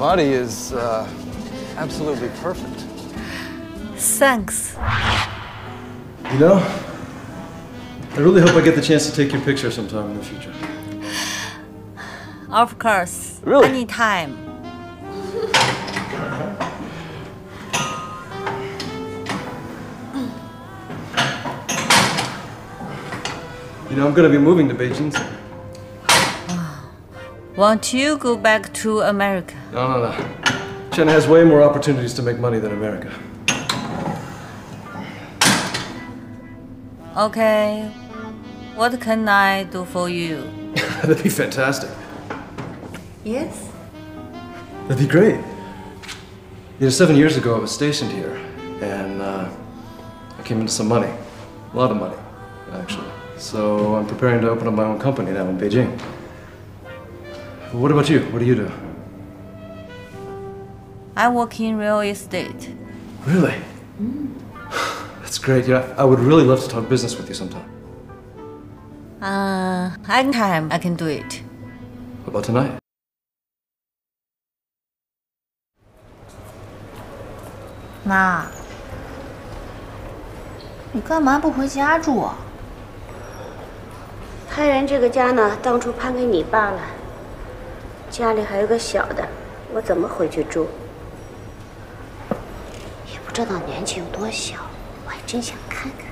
body is absolutely perfect. Thanks. You know, I really hope I get the chance to take your picture sometime in the future. Of course. Really? Anytime. You know, I'm going to be moving to Beijing soon. Won't you go back to America? No, no, no. China has way more opportunities to make money than America. Okay. What can I do for you? That'd be fantastic. Yes? That'd be great. You know, 7 years ago I was stationed here, and I came into some money. A lot of money, actually. So I'm preparing to open up my own company now in Beijing. What about you? What do you do? I work in real estate. Really? Mm. That's great. You know, I would really love to talk business with you sometime. Anytime I can do it. How about tonight? Ma, 你干嘛不回家住啊？开元这个家呢，当初判给你爸了。 家里还有个小的，我怎么回去住？也不知道年纪有多小，我还真想看看。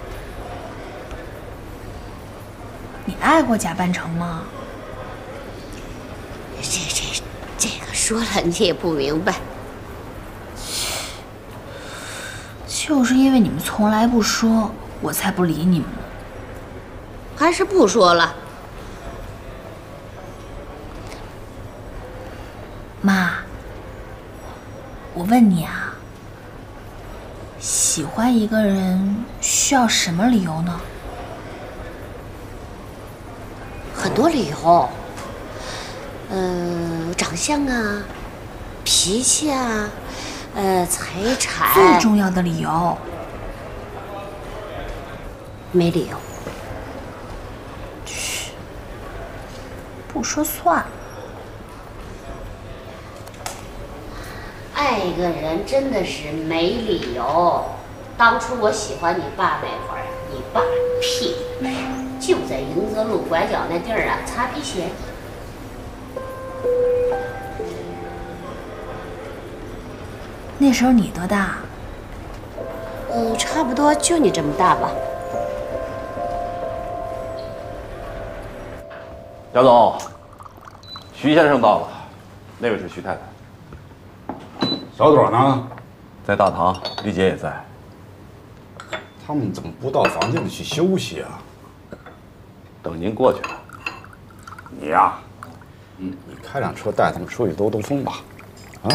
你爱过假扮成吗？这个说了你也不明白。就是因为你们从来不说，我才不理你们。还是不说了。 妈，我问你啊，喜欢一个人需要什么理由呢？很多理由，长相啊，脾气啊，财产。最重要的理由，没理由，不说算了。 爱一个人真的是没理由。当初我喜欢你爸那会儿，你爸屁，就在迎泽路拐角那地儿啊，擦皮鞋。那时候你多大？差不多就你这么大吧。杨总，徐先生到了，那位是徐太太。 小朵呢，在大堂，丽姐也在。他们怎么不到房间里去休息啊？等您过去了。你呀，你开辆车带他们出去兜兜风吧。啊，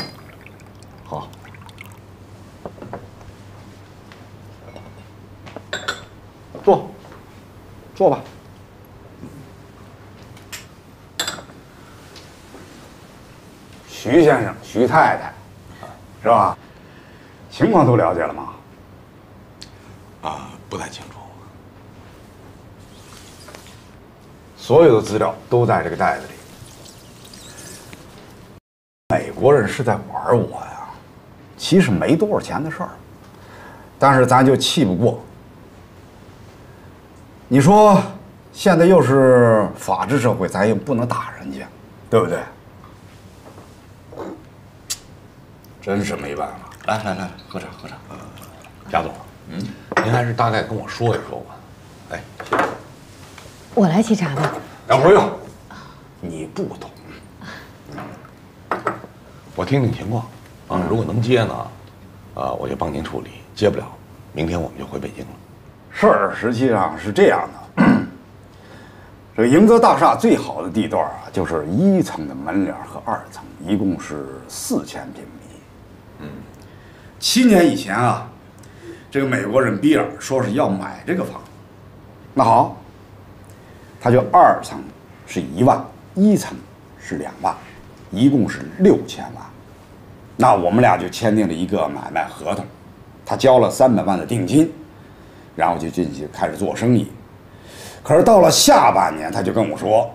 好。坐，坐吧。 徐先生、徐太太，是吧？情况都了解了吗？啊，不太清楚。所有的资料都在这个袋子里。美国人是在玩我呀，其实没多少钱的事儿，但是咱就气不过。你说现在又是法治社会，咱也不能打人家，对不对？ 真是没办法，来来来，喝茶喝茶。贾总，您还是大概跟我说一说吧。哎，我来沏茶吧。不用，你不懂。我听听情况啊，如果能接呢，我就帮您处理；接不了，明天我们就回北京了。事儿实际上是这样的，这迎泽大厦最好的地段啊，就是1层的门脸和2层，一共是4000平米。 7年以前啊，这个美国人比尔说是要买这个房子，那好，他就2层是1万，1层是2万，一共是6000万。那我们俩就签订了一个买卖合同，他交了300万的定金，然后就进去开始做生意。可是到了下半年，他就跟我说，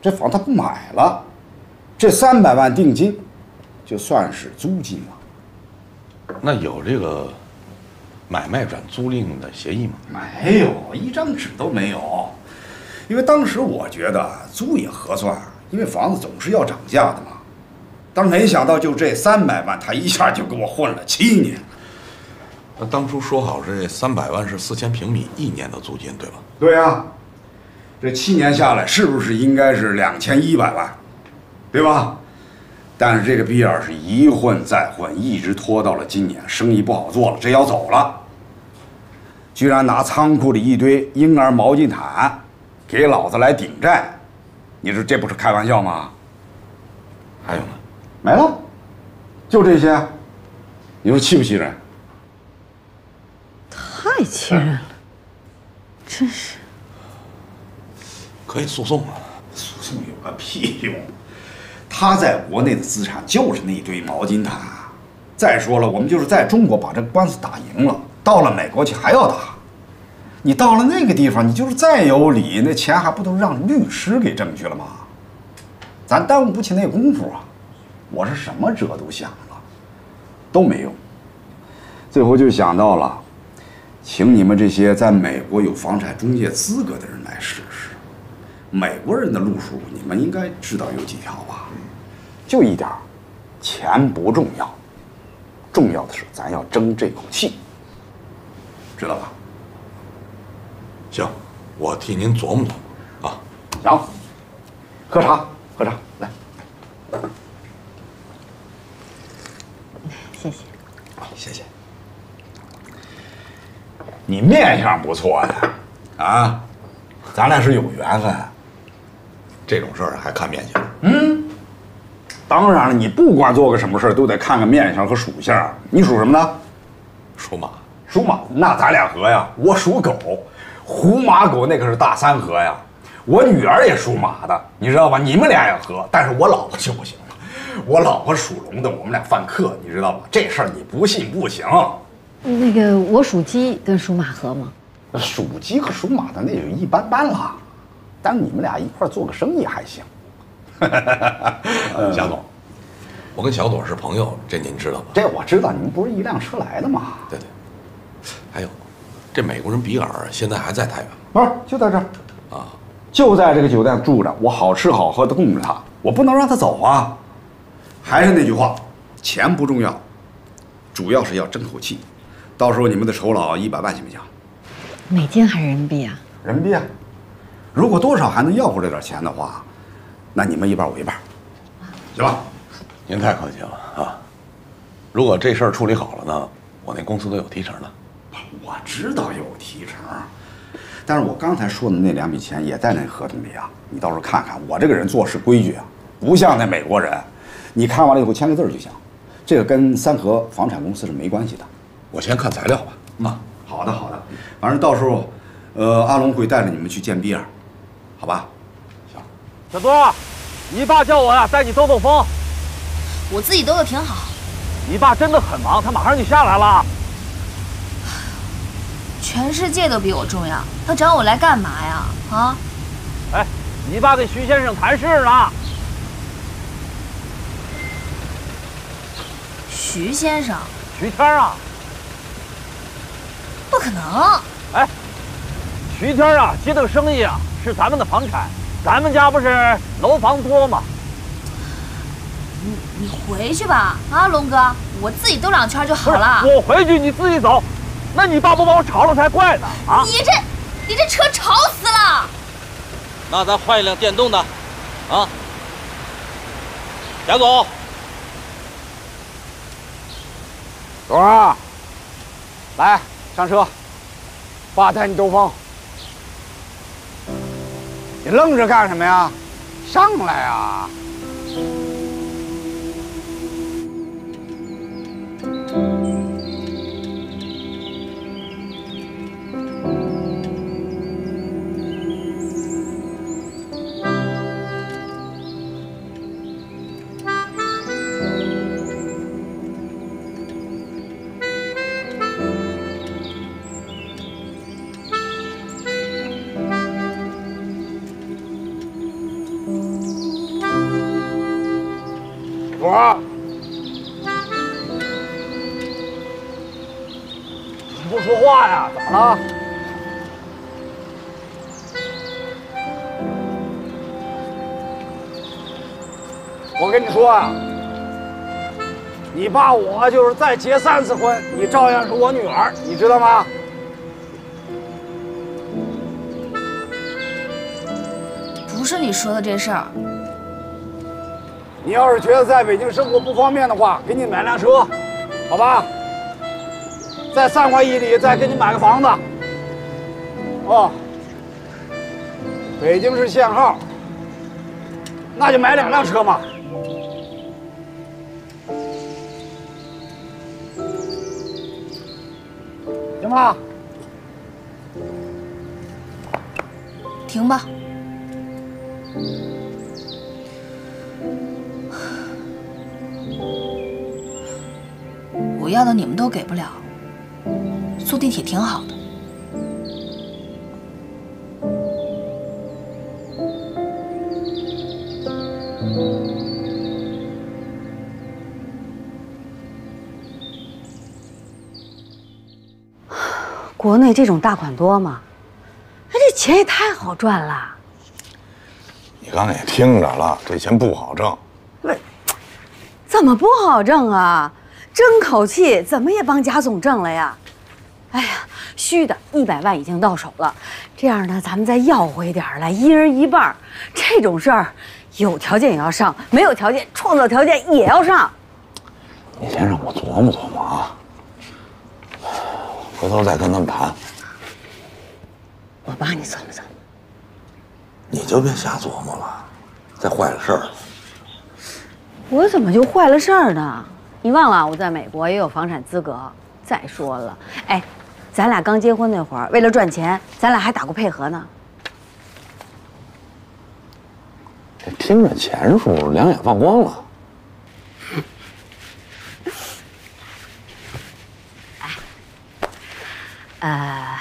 这房他不买了，这300万定金就算是租金了。那有这个买卖转租赁的协议吗？没有，一张纸都没有。因为当时我觉得租也合算，因为房子总是要涨价的嘛。但是没想到就这300万，他一下就给我混了7年。那当初说好这300万是4000平米1年的租金，对吧？对啊，这7年下来是不是应该是2100万，对吧？但是这个逼样是一混再混，一直拖到了今年，生意不好做了，这要走了，居然拿仓库里一堆婴儿毛巾毯给老子来顶债，你说这不是开玩笑吗？还有呢？没了，就这些，你说气不气人？ 太气人了，真是！可以诉讼啊，诉讼有个屁用！他在国内的资产就是那堆毛巾毯。再说了，我们就是在中国把这个官司打赢了，到了美国去还要打。你到了那个地方，你就是再有理，那钱还不都让律师给挣去了吗？咱耽误不起那功夫啊！我是什么辙都想了，都没用。最后就想到了。 请你们这些在美国有房产中介资格的人来试试，美国人的路数你们应该知道有几条吧？就一点，钱不重要，重要的是咱要争这口气，知道吧？行，我替您琢磨琢磨啊。行，喝茶，喝茶，来，谢谢，谢谢。 你面相不错呀，啊，咱俩是有缘分。这种事儿还看面相？嗯，当然了，你不管做个什么事儿，都得看看面相和属相。你属什么呢？属马。属马，那咱俩合呀。我属狗，虎马狗那可是大3合呀。我女儿也属马的，你知道吧？你们俩也合，但是我老婆就不行了。我老婆属龙的，我们俩犯克，你知道吧？这事儿你不信不行。 那个我属鸡跟属马合吗？属鸡和属马的那就一般般了，但是你们俩一块做个生意还行。贾总，我跟小朵是朋友，这您知道吧？这我知道，你们不是一辆车来的吗？对对。还有，这美国人比尔现在还在太原？不是，就在这儿啊，就在这个酒店住着，我好吃好喝的供着他，我不能让他走啊。还是那句话，钱不重要，主要是要争口气。 到时候你们的酬劳100万行不行？美金还是人民币啊？人民币啊！如果多少还能要回来点钱的话，那你们1半我1半，行吧？您太客气了啊！如果这事儿处理好了呢，我那公司都有提成了。我知道有提成，但是我刚才说的那2笔钱也在那合同里啊。你到时候看看，我这个人做事规矩啊，不像那美国人。你看完了以后签个字就行，这个跟三和房产公司是没关系的。 我先看材料吧。啊，好的好的，反正到时候，阿龙会带着你们去见比尔，好吧？行。小多，你爸叫我呀，带你兜兜风。我自己兜得挺好。你爸真的很忙，他马上就下来了。全世界都比我重要，他找我来干嘛呀？啊？哎，你爸跟徐先生谈事呢。徐先生。徐天啊。 不可能！哎，徐天啊，接这个生意啊，是咱们的房产，咱们家不是楼房多吗？你回去吧，啊，龙哥，我自己兜两圈就好了。我回去，你自己走。那你爸不把我炒了才怪呢！啊，你这车吵死了。那咱换一辆电动的，啊，贾总，董儿，来。 上车，爸带你兜风。你愣着干什么呀？上来啊！说话呀，咋了？我跟你说啊，你爸我就是再结3次婚，你照样是我女儿，你知道吗？ 不是你说的这事儿。你要是觉得在北京生活不方便的话，给你买辆车，好吧？在3环以里再给你买个房子。哦，北京是限号，那就买2辆车嘛。行吧？停吧。 我要的你们都给不了，坐地铁挺好的。国内这种大款多吗？哎，这钱也太好赚了。 你刚才也听着了，这钱不好挣。喂，怎么不好挣啊？争口气怎么也帮贾总挣了呀？哎呀，虚的100万已经到手了，这样呢，咱们再要回点来，一人一半。这种事儿，有条件也要上，没有条件创造条件也要上。你先让我琢磨琢磨啊，回头再跟他们谈。我帮你琢磨琢磨。 你就别瞎琢磨了，再坏了事儿了。我怎么就坏了事儿呢？你忘了我在美国也有房产资格。再说了，哎，咱俩刚结婚那会儿，为了赚钱，咱俩还打过配合呢。这听着钱数，两眼放光了。哎，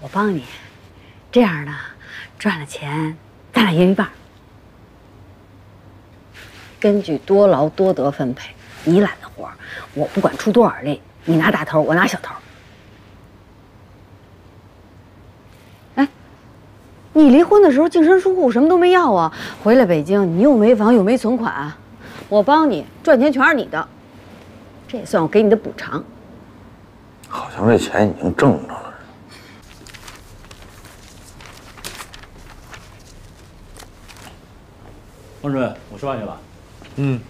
我帮你，这样呢。 赚了钱，咱俩一人一半。根据多劳多得分配，你揽的活儿，我不管出多少力，你拿大头，我拿小头。哎，你离婚的时候净身出户，什么都没要啊！回来北京，你又没房又没存款，我帮你赚钱，全是你的，这也算我给你的补偿。好像这钱已经挣着了。 方顺，我吃饭去了。嗯。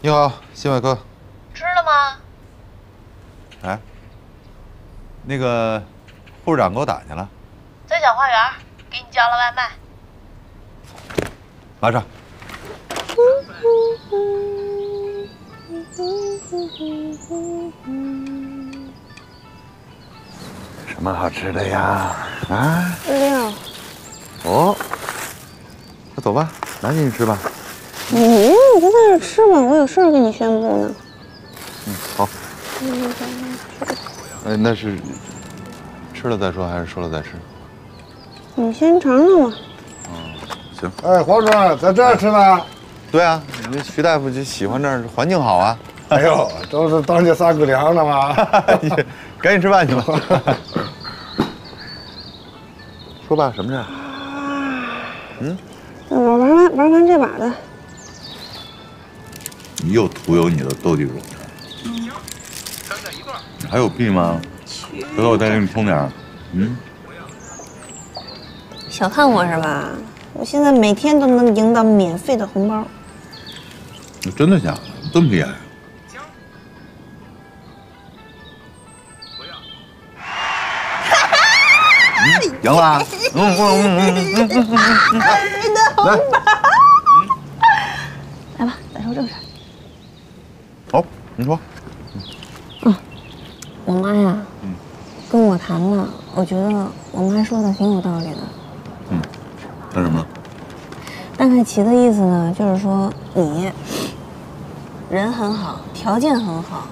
你好，新外科。吃了吗？哎，那个护士长给我打去了，在小花园给你叫了外卖，拿上。什么好吃的呀？啊，6。哦，那走吧，拿进去吃吧。你就在这吃吧，我有事儿跟你宣布呢。嗯，好。哎，那是吃了再说，还是说了再吃？你先尝尝吧。哦，行。哎，黄叔，在这儿吃呢。对啊，你这徐大夫就喜欢这儿，环境好啊。 哎呦，都是当家三姑娘了吗？赶紧吃饭去吧。说吧，什么事儿？嗯，我玩完这把的。你又徒有你的斗地主。行，咱俩一段。还有币吗？回头我再给你充点儿。嗯。小看我是吧？我现在每天都能赢到免费的红包。你真的假的？这么厉害？ 赢了，来吧，咱说正事。好，你说。嗯，我妈呀，跟我谈了，我觉得我妈说的挺有道理的。嗯，谈什么？大概其的意思呢，就是说你人很好，条件很好，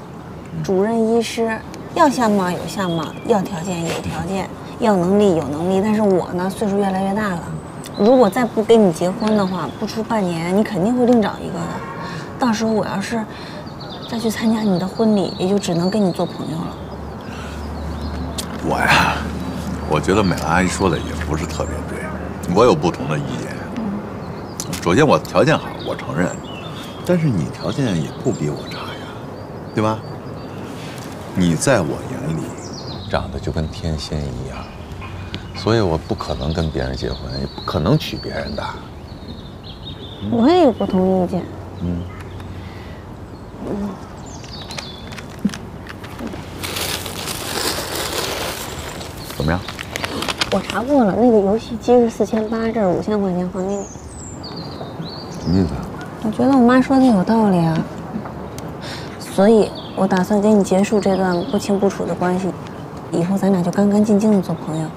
主任医师要相貌有相貌，要条件有条件。 要能力有能力，但是我呢，岁数越来越大了，如果再不跟你结婚的话，不出半年，你肯定会另找一个的。到时候我要是再去参加你的婚礼，也就只能跟你做朋友了。我呀，我觉得美兰阿姨说的也不是特别对，我有不同的意见。首先，我条件好，我承认，但是你条件也不比我差呀，对吧？你在我眼里长得就跟天仙一样。 所以我不可能跟别人结婚，也不可能娶别人的。我也有不同意见。怎么样？我查过了，那个游戏机是4800，这是5000块钱还给你。什么意思啊？我觉得我妈说的有道理啊，所以我打算跟你结束这段不清不楚的关系，以后咱俩就干干净净的做朋友。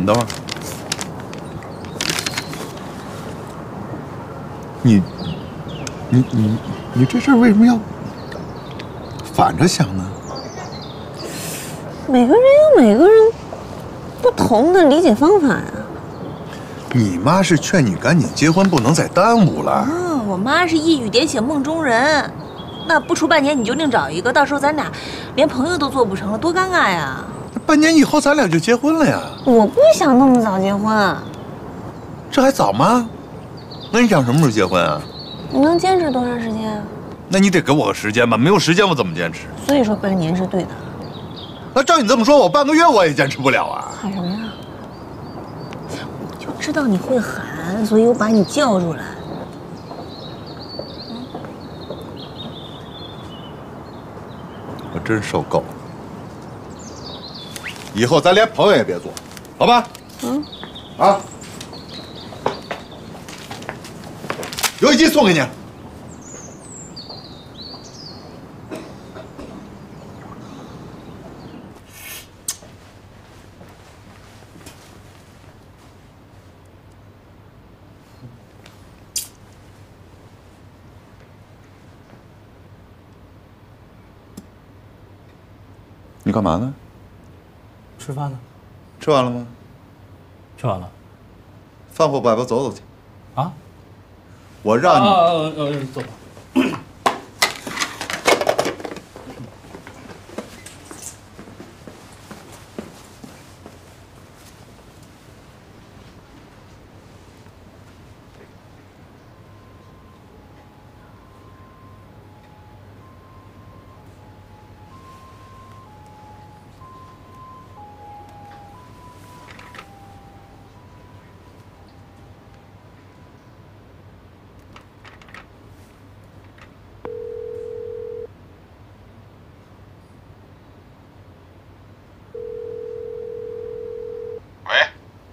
你等会儿，你这事儿为什么要反着想呢？每个人有每个人不同的理解方法呀。你妈是劝你赶紧结婚，不能再耽误了。嗯，我妈是一语点醒梦中人。 那不出半年你就另找一个，到时候咱俩连朋友都做不成了，多尴尬呀！半年以后咱俩就结婚了呀！我不想那么早结婚，这还早吗？那你想什么时候结婚啊？你能坚持多长时间啊？那你得给我个时间吧，没有时间我怎么坚持？所以说半年是对的。那照你这么说，我半个月我也坚持不了啊！喊什么呀？我就知道你会喊，所以我把你叫出来。 真受够了！以后咱连朋友也别做，好吧？嗯。啊！游戏机送给你。你干嘛呢？吃饭呢。吃完了吗？吃完了。饭后摆摆走走去。啊？我让你。走吧。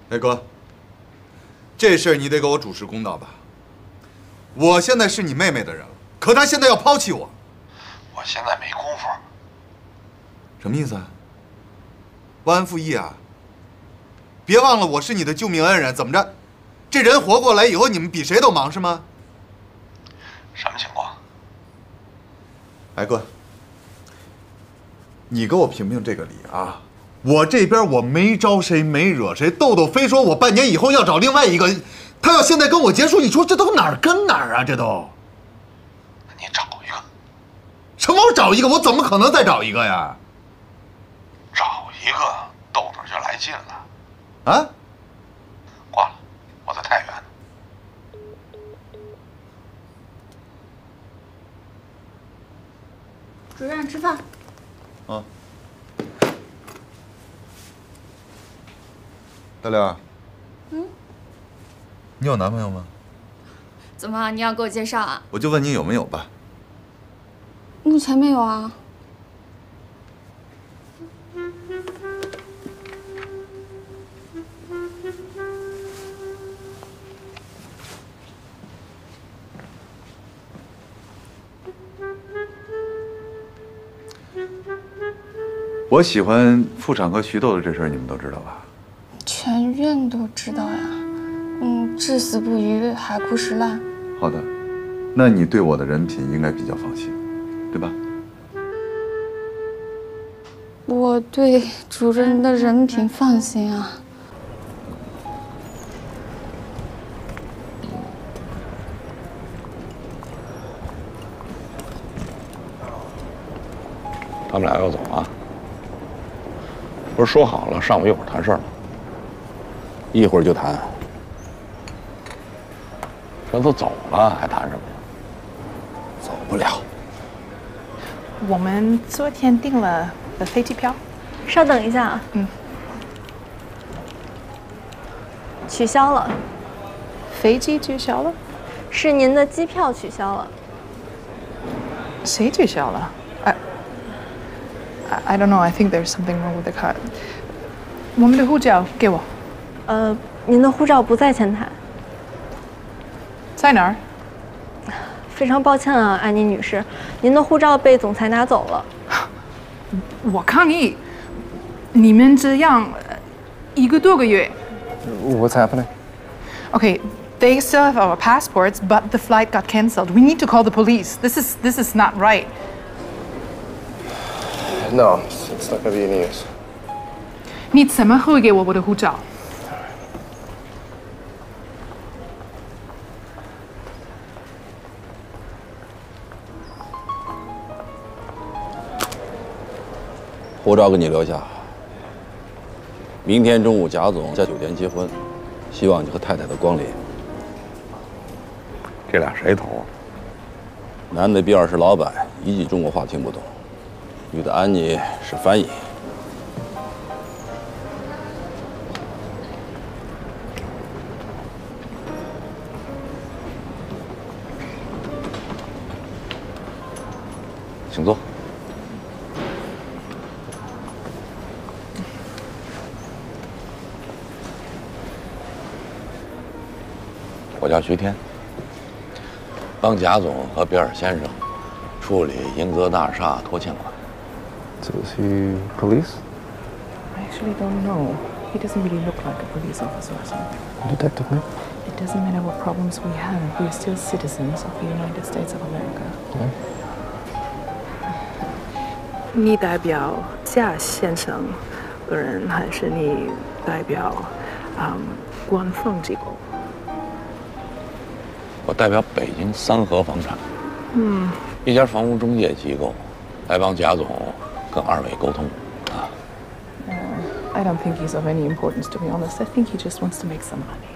哎哥，这事儿你得给我主持公道吧。我现在是你妹妹的人了，可她现在要抛弃我。我现在没工夫。什么意思啊？忘恩负义啊！别忘了我是你的救命恩人，怎么着？这人活过来以后，你们比谁都忙是吗？什么情况？哎哥，你给我评评这个理啊！ 我这边我没招谁，没惹谁。豆豆非说我半年以后要找另外一个，他要现在跟我结束，你说这都哪儿跟哪儿啊？这都。你找一个。什么？我找一个？我怎么可能再找一个呀？找一个，豆豆就来劲了。啊？挂了，我在太原呢。主任吃饭。啊。 大刘，你有男朋友吗？怎么，你要给我介绍啊？我就问你有没有吧。目前没有啊。我喜欢妇产科徐豆的这事儿，你们都知道吧？ 全院都知道呀，至死不渝，海枯石烂。好的，那你对我的人品应该比较放心，对吧？我对主人的人品放心啊。他们俩要走啊？不是说好了上午一会儿谈事儿吗？一会儿就谈。这都走了还谈什么呀？走不了。我们昨天订了。 的飞机票，稍等一下啊。嗯，取消了，飞机取消了，是您的机票取消了。谁取消了？I don't know. I think there's something wrong with the card. 我们的护照给我。您的护照不在前台，在哪儿？非常抱歉啊，安妮女士，您的护照被总裁拿走了。 我抗议！你们这样一个多个月。What's happening? Okay, they still have our passports, but the flight got cancelled. We need to call the police. This is not right. No, it's not gonna be any use. 你怎么会给我的护照？ 护照给你留下。明天中午贾总在酒店结婚，希望你和太太的光临。这俩谁头？男的比尔是老板，一句中国话听不懂；女的安妮是翻译。请坐。 我叫徐天，帮贾总和比尔先生处理英泽大厦拖欠款。So is he police? I actually don't know. He doesn't really look like a police officer or something. Detective, no? It doesn't matter what problems we have. We are still citizens of the United States of America. 你代表贾先生个人，还是你代表官方机构？ 我代表北京三和房产，一家房屋中介机构，来帮贾总跟二位沟通。啊 ，I don't think he's of any importance, to be honest. I think he just wants to make some money.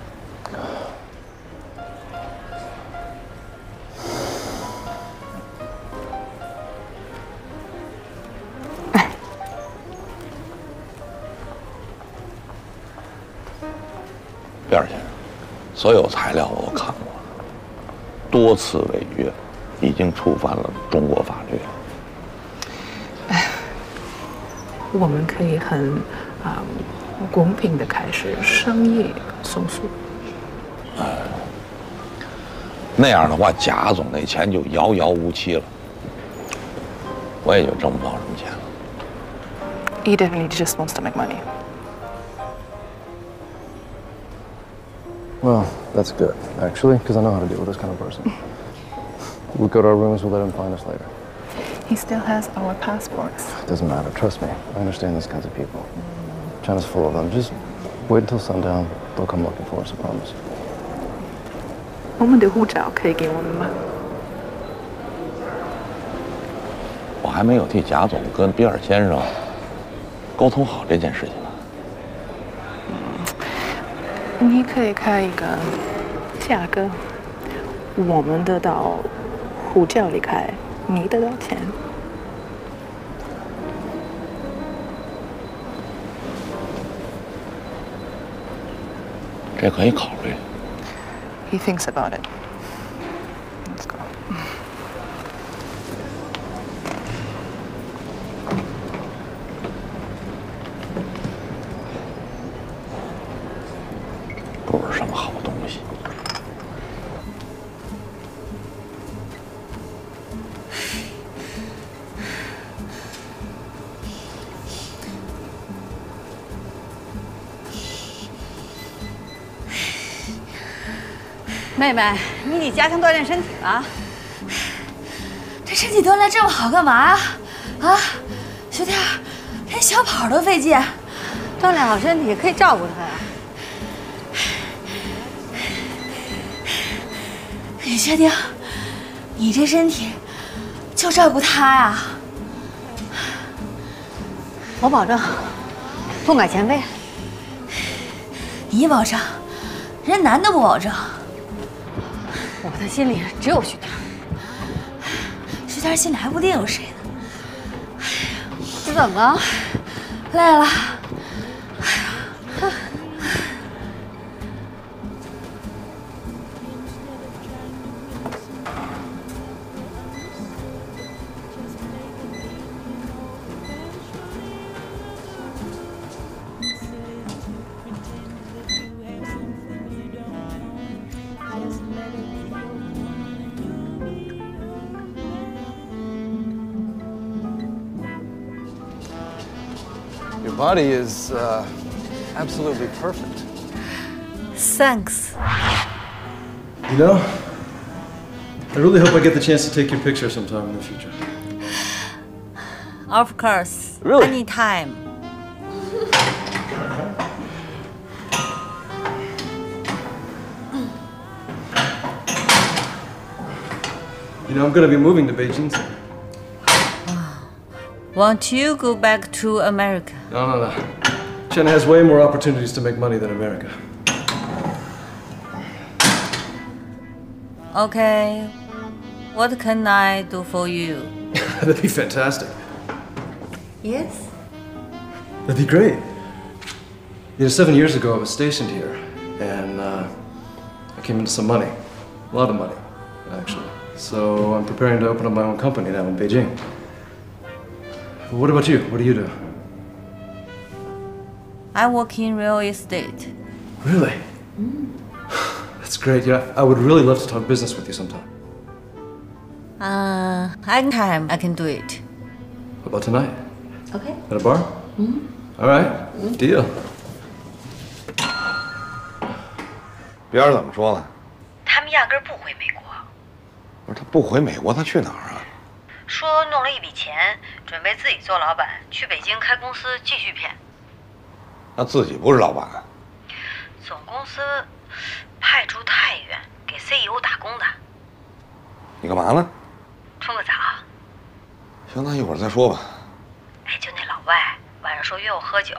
比尔先生，所有材料我看过。 多次违约，已经触犯了中国法律。我们可以很公平的开始商业申诉。那样的话，贾总那钱就遥遥无期了，我也就挣不到什么钱了。He definitely just wants to make money. Well. That's good, actually, because I know how to deal with this kind of person. We'll go to our rooms, we'll let him find us later. He still has our passports. It doesn't matter, trust me. I understand these kinds of people. China's full of them. Just wait until sundown. They'll come looking for us, I promise. 我们的护照可以给我们吗？我还没有替贾总跟比尔先生沟通好这件事情呢。 你可以开一个价格，我们得到护照离开，你得到钱。这可以考虑。He thinks about it. Let's go. 妹妹，你得加强锻炼身体了。这身体锻炼这么好干嘛呀？啊，学弟，连小跑都费劲，锻炼好身体可以照顾他呀。你确定？你这身体就照顾他呀？我保证，痛改前非。你保证，人男的不保证。我的心里只有徐天。 徐天心里还不定有谁呢。哎呀，你怎么了？累了。哎呀，Your body is absolutely perfect. Thanks. You know, I really hope I get the chance to take your picture sometime in the future. Of course. Really? Anytime. You know, I'm going to be moving to Beijing soon. Won't you go back to America? No, no, no. China has way more opportunities to make money than America. Okay. What can I do for you? That'd be fantastic. Yes? That'd be great. You know, 7 years ago I was stationed here, and I came into some money. A lot of money, actually. So I'm preparing to open up my own company now in Beijing. What about you? What do you do? I work in real estate. Really? Mm. That's great. You know, I would really love to talk business with you sometime. Anytime I can do it. How about tonight? Okay. At a bar? Mm. All right. Mm. Deal. 别人怎么说呢？他们压根不回美国。不是他不回美国，他去哪儿啊？ 说弄了一笔钱，准备自己做老板，去北京开公司继续骗。那自己不是老板啊？总公司派驻太原给 CEO 打工的。你干嘛呢？冲个澡。行，那一会儿再说吧。哎，就那老外晚上说约我喝酒，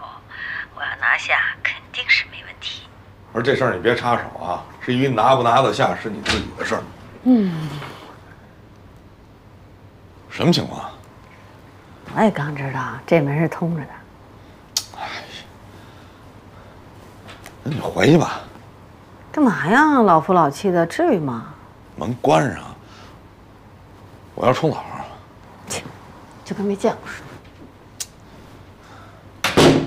我要拿下肯定是没问题。我说这事儿你别插手啊，至于拿不拿得下是你自己的事儿。嗯。 什么情况、啊？我也刚知道这门是通着的。哎，那你回去吧。干嘛呀？老夫老妻的，至于吗？门关上，我要冲澡。切，就跟没见过似的。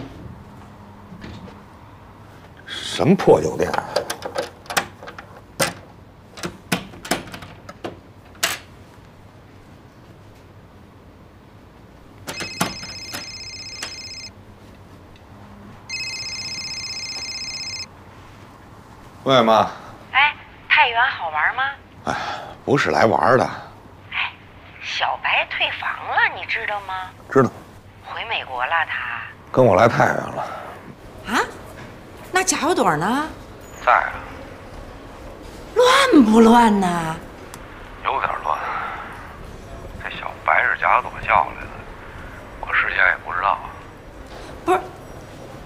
什么破酒店、啊？ 喂，妈。哎，太原好玩吗？哎，不是来玩的。哎，小白退房了，你知道吗？知道。回美国了，他。跟我来太原了。啊？那贾小朵呢？在啊。乱不乱呢？有点乱。这小白是贾小朵叫来的，我事先也不知道。不是，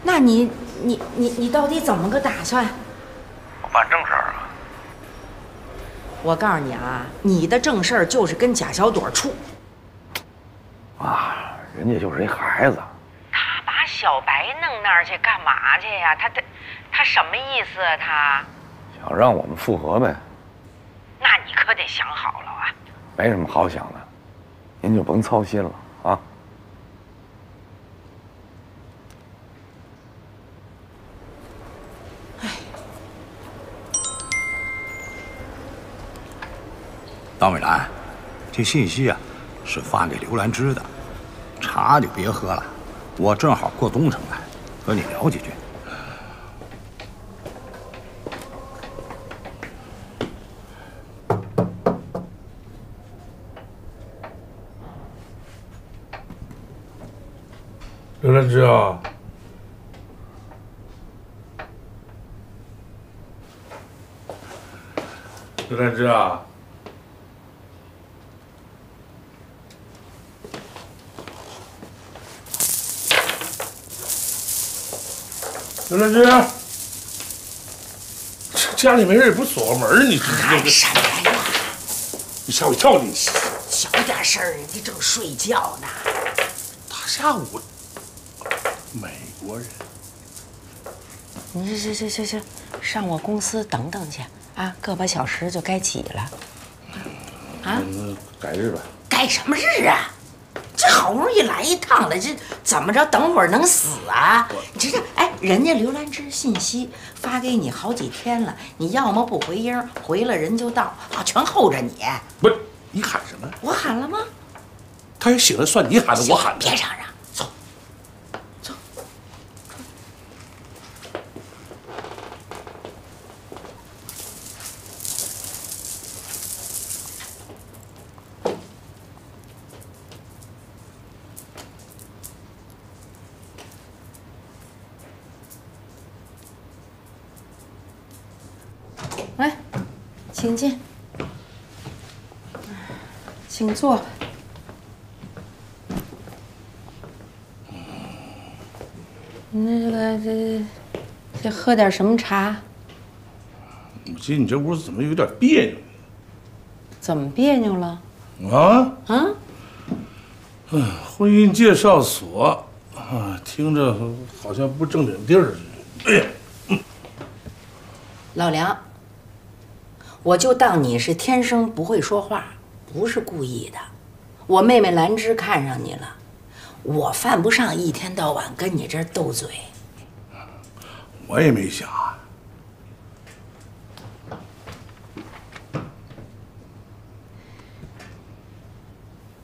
那你到底怎么个打算？ 办正事儿啊！我告诉你啊，你的正事儿就是跟贾小朵处。啊，人家就是一孩子。他把小白弄那儿去干嘛去呀？他什么意思啊？他想让我们复合呗。那你可得想好了啊！没什么好想的，您就甭操心了啊。哎。 张美兰，这信息啊，是发给刘兰芝的。茶就别喝了，我正好过东城来，和你聊几句。刘了之后，就在这啊。 刘兰芝，家里没人也不锁门，你干什么呀？你吓我一跳！你小点声儿，人家正睡觉呢。大下午，美国人。你行，上我公司等等去啊，个把小时就该起了。啊？改日吧。改什么日啊？ 这好不容易来一趟了，这怎么着？等会儿能死啊？你这哎，人家刘兰芝信息发给你好几天了，你要么不回音，回了人就到，好全候着你。不是你喊什么？我喊了吗？他也醒了，算你喊的，我喊的。别嚷嚷，走，走。请进，请坐。那这喝点什么茶？我记得你这屋子怎么有点别扭？怎么别扭了？啊？婚姻介绍所啊，听着好像不正经地儿似的。老梁。 我就当你是天生不会说话，不是故意的。我妹妹兰芝看上你了，我犯不上一天到晚跟你这儿斗嘴。我也没想啊。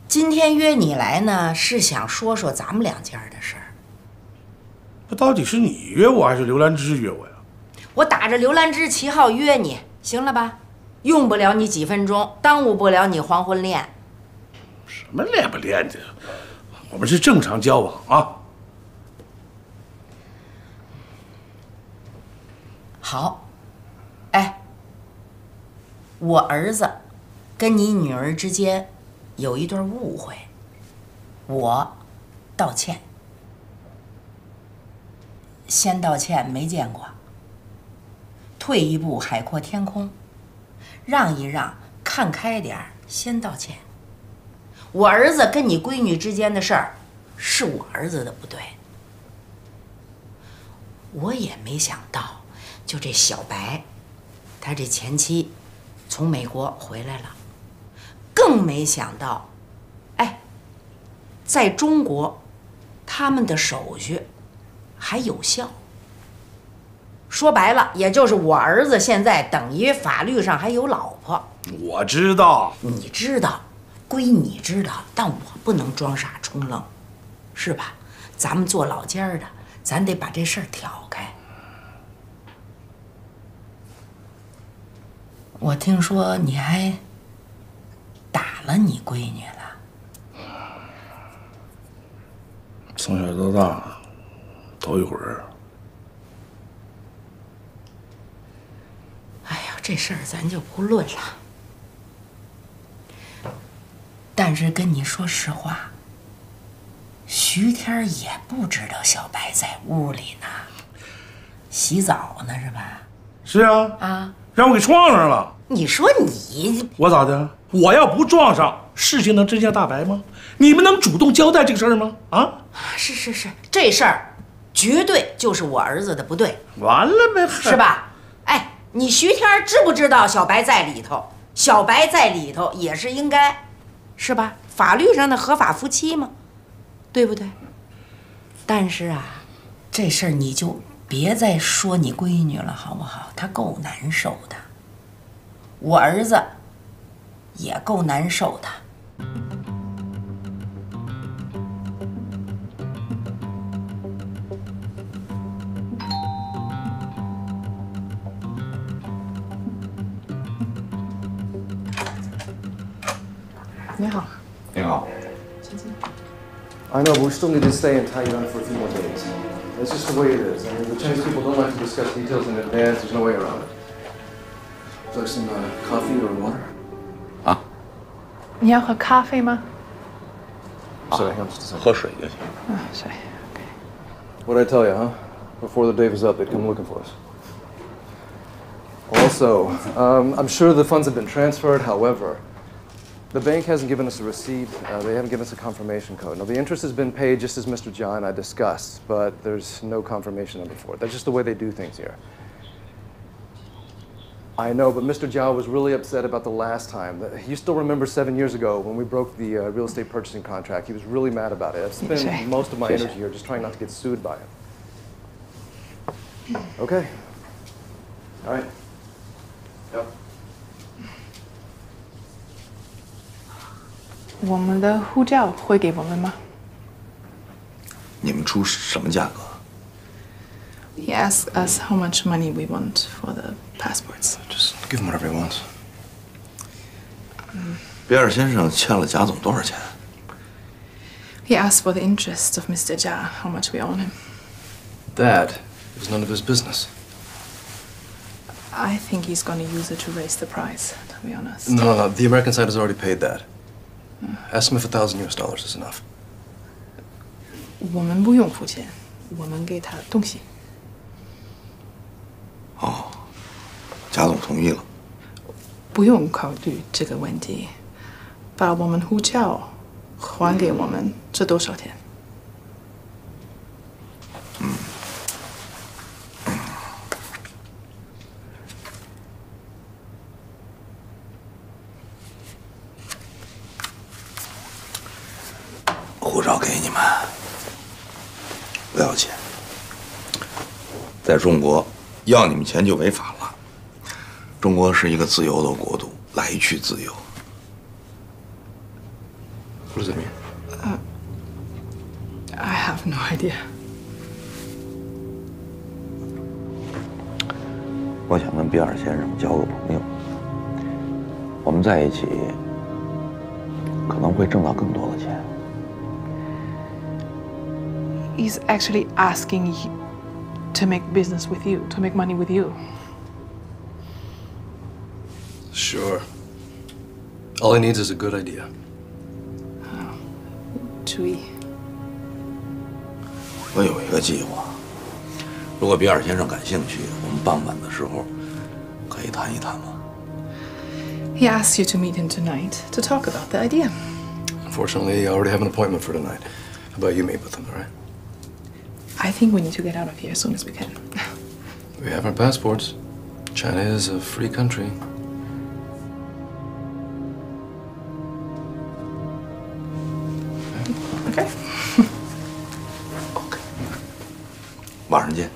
今天约你来呢，是想说说咱们两家的事儿。那到底是你约我，还是刘兰芝约我呀？我打着刘兰芝旗号约你，行了吧？ 用不了你几分钟，耽误不了你黄昏恋。什么恋不恋的？我们是正常交往啊。好，哎，我儿子跟你女儿之间有一段误会，我道歉，先道歉没见过，退一步海阔天空。 让一让，看开点儿，先道歉。我儿子跟你闺女之间的事儿，是我儿子的不对。我也没想到，就这小白，他这前妻从美国回来了，更没想到，哎，在中国，他们的手续还有效。 说白了，也就是我儿子现在等于法律上还有老婆。我知道，你知道，归你知道，但我不能装傻充愣，是吧？咱们做老家的，咱得把这事儿挑开。我听说你还打了你闺女了。从小到大，头一回。 这事儿咱就不论了，但是跟你说实话，徐天也不知道小白在屋里呢，洗澡呢是吧？是啊，啊，让我给撞上了。你说你我咋的？我要不撞上，事情能真相大白吗？你们能主动交代这个事儿吗？啊，是，这事儿绝对就是我儿子的不对。完了呗，是吧？哎。 你徐天知不知道小白在里头？小白在里头也是应该，是吧？法律上的合法夫妻嘛，对不对？但是啊，这事儿你就别再说你闺女了，好不好？她够难受的，我儿子也够难受的。 你好，你好，请进。I know, but we still need to stay and tie it on for a few more days. That's just the way it is. I mean, the Chinese people don't like to discuss details in advance. There's no way around it. Would you like some coffee or water? Huh? 你要喝咖啡吗？ Sorry, I'm just saying. 喝水就行。啊，水。Okay. What I tell you, huh? Before the day was up, they'd come looking for us. Also, I'm sure the funds have been transferred. However, the bank hasn't given us a receipt. They haven't given us a confirmation code. Now, the interest has been paid just as Mr. John and I discussed, but there's no confirmation number for it. That's just the way they do things here. I know, but Mr. Zhao was really upset about the last time. You still remember 7 years ago when we broke the real estate purchasing contract. He was really mad about it. I've spent most of my energy here just trying not to get sued by him. Okay. All right. Yep. 我们的护照会给我们吗？你们出什么价格？ He asked us how much money we want for the passports. Just give him whatever he wants. 比尔先生欠了贾总多少钱？ He asked for the interest of Mr. Jia, how much we owe him. That is none of his business. I think he's going to use it to raise the price. To be honest. No. The American side has already paid that. Ask him if $1,000 is enough. 我们不用付钱，我们给他东西。哦，贾总同意了。不用考虑这个问题，把我们护照还给我们，这多少钱？在中国，要你们钱就违法了。中国是一个自由的国度，来去自由。What does that mean? I have no idea. 我想跟比尔先生交个朋友，我们在一起可能会挣到更多的钱。He's actually asking you to make business with you, to make money with you. Sure. All he needs is a good idea. Chewy. 我有一个计划，如果比尔先生感兴趣，我们傍晚的时候可以谈一谈吗？ He asked you to meet him tonight to talk about the idea. Unfortunately, I already have an appointment for tonight. How about you meet with him, all right? I think we need to get out of here as soon as we can. We have our passports. China is a free country. Okay. Okay. 晚上见。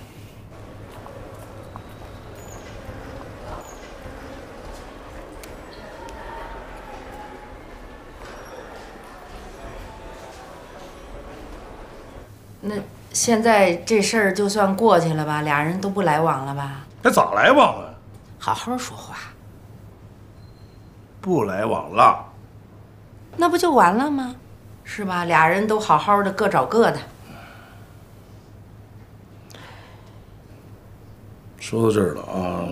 那。 现在这事儿就算过去了吧，俩人都不来往了吧？那咋来往了？好好说话。不来往了，那不就完了吗？是吧？俩人都好好的，各找各的。说到这儿了啊，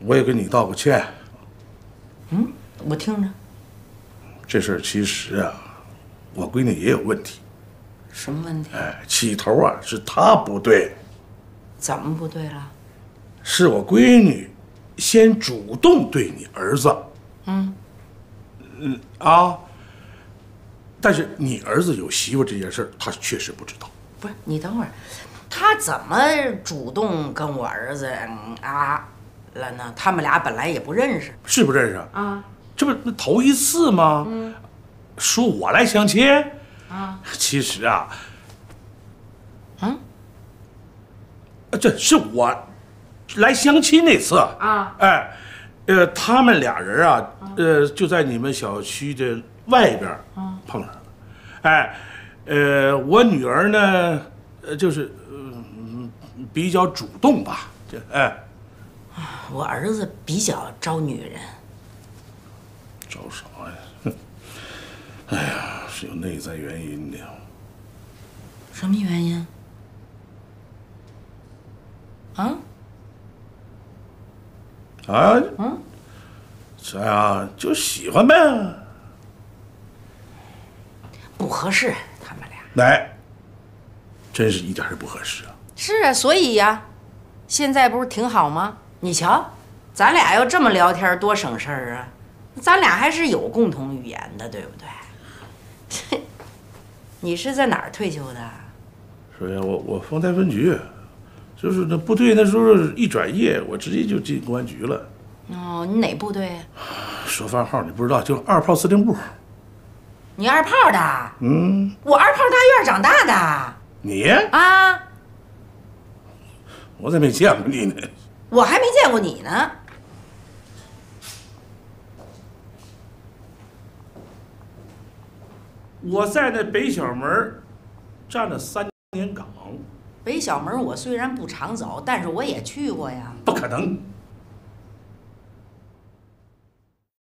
我也跟你道个歉。嗯，我听着。这事儿其实啊，我闺女也有问题。 什么问题？哎，起头啊是她不对，怎么不对了？是我闺女先主动对你儿子，但是你儿子有媳妇这件事儿，他确实不知道。不是你等会儿，他怎么主动跟我儿子了呢？他们俩本来也不认识，是不认识啊？这不头一次吗？说我来相亲。 其实啊，这是我来相亲那次啊，哎，他们俩人啊，就在你们小区的外边碰上了，哎，我女儿呢，就是比较主动吧，这哎，我儿子比较招女人，招啥呀？哎呀。是有内在原因的。什么原因？啊？啊？嗯？这样就喜欢呗。不合适，他们俩。哎，真是一点也不合适啊。是啊，所以呀，现在不是挺好吗？你瞧，咱俩要这么聊天，多省事儿啊。 咱俩还是有共同语言的，对不对？你是在哪儿退休的？是呀，我丰台分局，就是那部队那时候一转业，我直接就进公安局了。哦，你哪部队？说番号你不知道，就是二炮司令部。你二炮的？嗯。我二炮大院长大的。你？啊。我咋没见过你呢？我还没见过你呢。 我在那北小门站了3年岗。北小门我虽然不常走，但是我也去过呀。不可能。